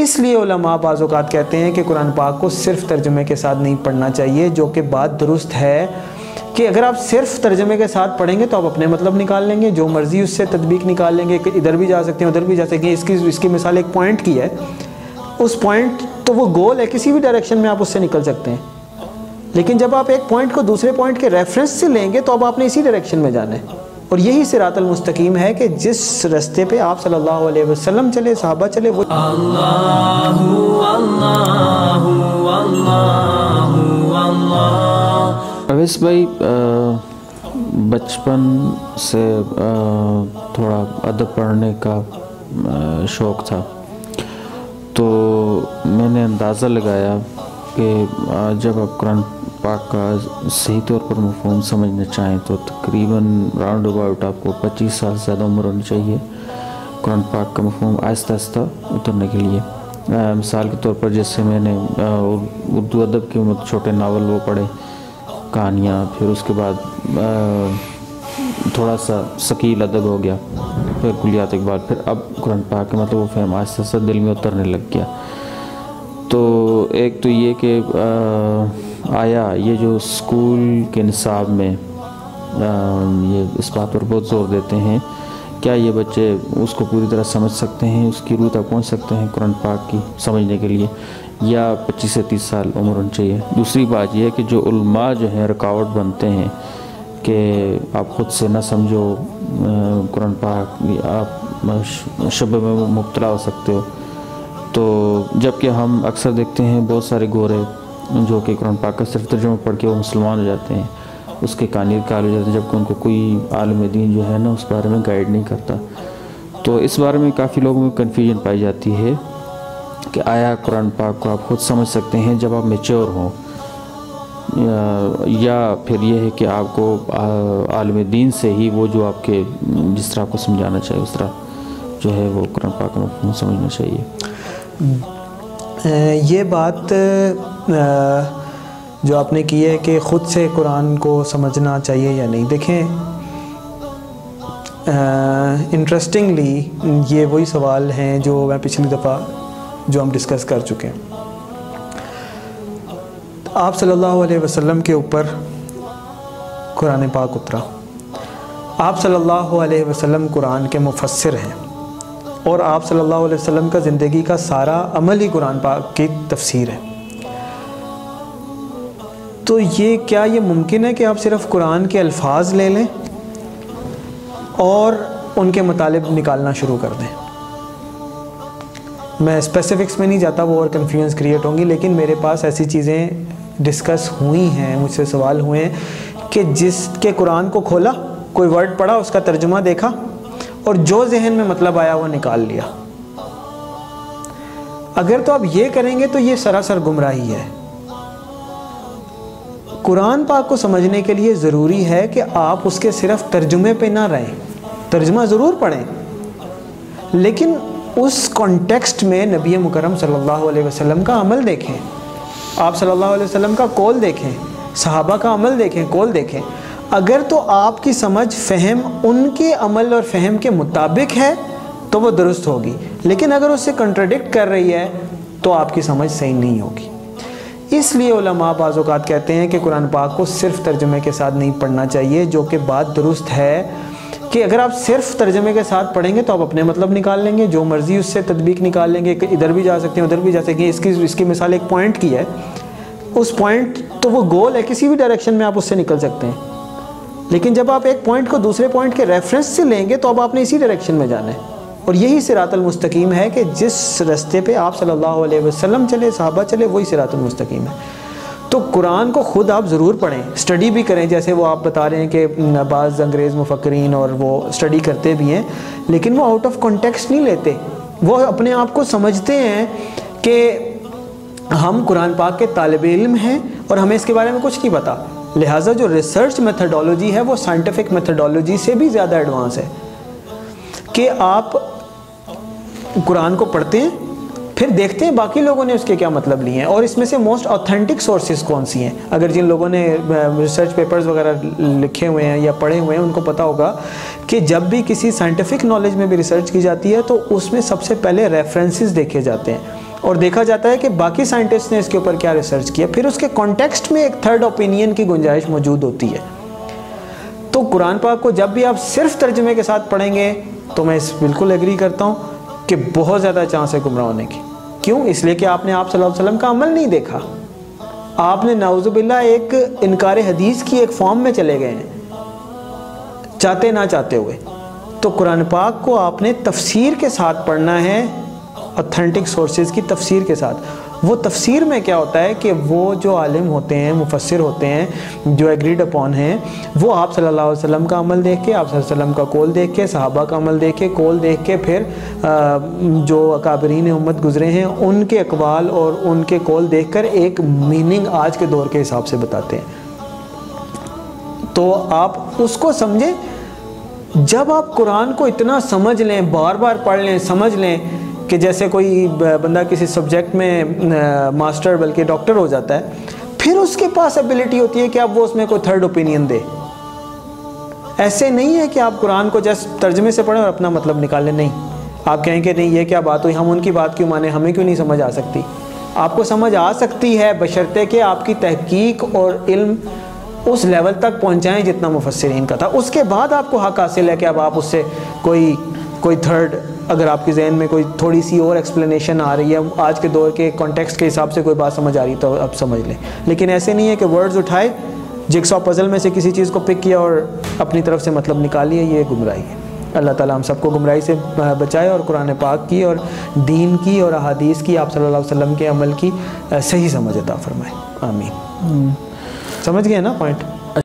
इसलिए उलमा बाज़ात कहते हैं कि कुरान पाक को सिर्फ तर्जुमे के साथ नहीं पढ़ना चाहिए, जो कि बात दुरुस्त है कि अगर आप सिर्फ तर्जुमे के साथ पढ़ेंगे तो आप अपने मतलब निकाल लेंगे, जो मर्ज़ी उससे तदबीक निकाल लेंगे कि इधर भी जा सकते हैं उधर भी जा सकते हैं। इसकी मिसाल एक पॉइंट की है, उस पॉइंट तो वो गोल है, किसी भी डायरेक्शन में आप उससे निकल सकते हैं, लेकिन जब आप एक पॉइंट को दूसरे पॉइंट के रेफरेंस से लेंगे तो अब आपने इसी डायरेक्शन में जाना है। और यही सिरातुल मुस्तकीम है कि जिस रास्ते पे आप सल्लल्लाहु अलैहि वसल्लम चले, सहाबा चले, वो अल्लाहु अल्लाहु अल्लाहु अल्लाह। अवेश भाई बचपन से थोड़ा अदब पढ़ने का शौक़ था, तो मैंने अंदाज़ा लगाया कि जब आप कुरान पाक का सही तौर पर मफ़हूम समझना चाहें तो तकरीबन राउंड अबाउट आपको 25 साल से ज़्यादा उम्र होनी चाहिए कुरान पाक का मफ़हूम आहिस्ता आहिस्ता उतरने के लिए। मिसाल के तौर पर जैसे मैंने उर्दू अदब के छोटे नावल वो पढ़े, कहानियाँ, फिर उसके बाद थोड़ा सा शकील अदब हो गया, फिर कुलियात इकबाल, फिर अब कुरान पाक का मतलब वो फहम आहिस्ता आहिस्ता दिल में उतरने लग गया। तो एक तो ये कि आया ये जो स्कूल के निसाब में ये इस बात पर बहुत ज़ोर देते हैं, क्या ये बच्चे उसको पूरी तरह समझ सकते हैं, उसकी रूह तक पहुँच सकते हैं कुरान पाक की समझने के लिए, या 25 से 30 साल उम्र होनी चाहिए। दूसरी बात यह है कि जो उल्मा जो हैं रुकावट बनते हैं कि आप ख़ुद से ना समझो कुरान पाक, आप शब्बे में मुब्तला हो सकते हो, तो जबकि हम अक्सर देखते हैं बहुत सारे गोरे जो कि कुरान पाक का सिर्फ तर्जुमा पढ़ के वो मुसलमान हो जाते हैं, उसके कानी काल हो जाते हैं, जबकि उनको कोई आलिम दीन जो है ना उस बारे में गाइड नहीं करता। तो इस बारे में काफ़ी लोगों में कन्फ्यूजन पाई जाती है कि आया कुरान पाक को आप ख़ुद समझ सकते हैं जब आप मेच्योर हों, या फिर यह है कि आपको आलिम दीन से ही वो जो आपके जिस तरह आपको समझाना चाहिए उस तरह जो है वो कुरान पाक को समझना चाहिए। ये बात जो आपने की है कि ख़ुद से कुरान को समझना चाहिए या नहीं, देखें इंटरेस्टिंगली ये वही सवाल हैं जो मैं पिछली दफ़ा जो हम डिस्कस कर चुके हैं। आप सल्लल्लाहु अलैहि वसल्लम के ऊपर कुरान पाक उतरा, आप सल्लल्लाहु अलैहि वसल्लम कुरान के मुफस्सिर हैं और आप सल्लल्लाहु अलैहि वसल्लम का ज़िंदगी का सारा अमल ही कुरान पाक की तफसीर है। तो ये क्या ये मुमकिन है कि आप सिर्फ़ कुरान के अल्फाज ले लें और उनके मुतालिब निकालना शुरू कर दें? मैं स्पेसिफिक्स में नहीं जाता, वो और कन्फ्यूजन क्रिएट होंगी, लेकिन मेरे पास ऐसी चीज़ें डिस्कस हुई हैं, मुझसे सवाल हुए हैं कि जिसके कुरान को खोला, कोई वर्ड पढ़ा, उसका तर्जुमा देखा और जो जहन में मतलब आया वो निकाल लिया। अगर तो आप ये करेंगे तो ये सरासर गुमराही है। कुरान पाक को समझने के लिए ज़रूरी है कि आप उसके सिर्फ तर्जुमे पे ना रहें, तर्जुमा ज़रूर पढ़ें लेकिन उस कॉन्टेक्स्ट में नबी मुकर्रम सल्लल्लाहु अलैहि वसल्लम का अमल देखें, आप सल्लल्लाहु अलैहि वसल्लम का कौल देखें, सहाबा का अमल देखें, कौल देखें। अगर तो आपकी समझ फ़हम उनके अमल और फ़हम के मुताबिक है तो वो दुरुस्त होगी, लेकिन अगर उससे कंट्राडिक्ट कर रही है तो आपकी समझ सही नहीं होगी। इसलिए उलमा बाज़ात कहते हैं कि कुरान पाक को सिर्फ तर्जुमे के साथ नहीं पढ़ना चाहिए, जो कि बात दुरुस्त है कि अगर आप सिर्फ तर्जुमे के साथ पढ़ेंगे तो आप अपने मतलब निकाल लेंगे, जो मर्ज़ी उससे तदबीक निकाल लेंगे, इधर भी जा सकते हैं उधर भी जा सकते हैं। इसकी मिसाल एक पॉइंट की है, उस पॉइंट तो वो गोल है, किसी भी डायरेक्शन में आप उससे निकल सकते हैं, लेकिन जब आप एक पॉइंट को दूसरे पॉइंट के रेफरेंस से लेंगे तो अब आपने इसी डायरेक्शन में जाना है। और यही सिरातुल मुस्तकीम है कि जिस रास्ते पे आप सल्लल्लाहु अलैहि वसल्लम चले, सहाबा चले, वही सिरातुल मुस्तकीम है। तो कुरान को ख़ुद आप ज़रूर पढ़ें, स्टडी भी करें, जैसे वो आप बता रहे हैं कि बाज़ अंग्रेज़ मुफक्रीन और वो स्टडी करते भी हैं, लेकिन वो आउट ऑफ कॉन्टेक्स्ट नहीं लेते, वो अपने आप को समझते हैं कि हम कुरान पाक के तालिब इल्म हैं और हमें इसके बारे में कुछ नहीं पता, लिहाजा जो रिसर्च मेथडोलॉजी है वो साइंटिफिक मेथडोलॉजी से भी ज़्यादा एडवांस है कि आप कुरान को पढ़ते हैं फिर देखते हैं बाकी लोगों ने उसके क्या मतलब लिए हैं और इसमें से मोस्ट ऑथेंटिक सोर्सेज कौन सी हैं। अगर जिन लोगों ने रिसर्च पेपर्स वगैरह लिखे हुए हैं या पढ़े हुए हैं उनको पता होगा कि जब भी किसी साइंटिफिक नॉलेज में भी रिसर्च की जाती है तो उसमें सबसे पहले रेफरेंसेस देखे जाते हैं। और देखा जाता है कि बाकी साइंटिस्ट ने इसके ऊपर क्या रिसर्च किया, फिर उसके कॉन्टेक्स्ट में एक थर्ड ओपिनियन की गुंजाइश मौजूद होती है। तो कुरान पाक को जब भी आप सिर्फ तर्जुमे के साथ पढ़ेंगे तो मैं इस बिल्कुल एग्री करता हूँ कि बहुत ज़्यादा चांस है गुमराह होने की। क्यों? इसलिए कि आपने आप सल्लल्लाहु अलैहि वसल्लम का अमल नहीं देखा, आपने नाउज़ुबिल्ला एक इनकार हदीस की एक फॉर्म में चले गए हैं चाहते ना चाहते हुए। तो कुरान पाक को आपने तफसीर के साथ पढ़ना है, ऑथेंटिक सोर्सेज की तफसीर के साथ। वो तफसीर में क्या होता है कि वो जो आलिम होते हैं, मुफस्सिर होते हैं, जो एग्रीड अपॉन हैं, वो आप सल्लल्लाहु अलैहि वसल्लम का अमल देख के, आप सल्लल्लाहु अलैहि वसल्लम का कौल देख के, सहाबा का अमल देख के, कौल देख के, फिर जो अकाबरीन उम्मत गुजरे हैं उनके अकवाल और उनके कौल देख कर एक मीनिंग आज के दौर के हिसाब से बताते हैं। तो आप उसको समझें। जब आप कुरान को इतना समझ लें, बार बार पढ़ लें, समझ लें कि जैसे कोई बंदा किसी सब्जेक्ट में मास्टर बल्कि डॉक्टर हो जाता है, फिर उसके पास एबिलिटी होती है कि अब वो उसमें कोई थर्ड ओपिनियन दे। ऐसे नहीं है कि आप कुरान को जस्ट तर्जमे से पढ़ें और अपना मतलब निकालें। नहीं, आप कहेंगे नहीं ये क्या बात हुई, हम उनकी बात क्यों माने, हमें क्यों नहीं समझ आ सकती। आपको समझ आ सकती है बशर्ते कि आपकी तहकीक और इल्म उस लेवल तक पहुँचाएँ जितना मुफस्सिरीन का था। उसके बाद आपको हक हासिल है कि अब आप उससे कोई थर्ड, अगर आपके जहन में कोई थोड़ी सी और एक्सप्लेनेशन आ रही है, आज के दौर के कॉन्टेक्स्ट के हिसाब से कोई बात समझ आ रही तो आप समझ लें। लेकिन ऐसे नहीं है कि वर्ड्स उठाए, जिक्सॉ पजल में से किसी चीज़ को पिक किया और अपनी तरफ से मतलब निकालिए। ये गुमराही है। अल्लाह ताला हम सबको गुमराही से बचाए और कुरान पाक की और दीन की और अहादीस की, आप सल्लल्लाहु अलैहि वसल्लम के अमल की सही समझ अता फरमाए। आमीन। समझ गए ना पॉइंट?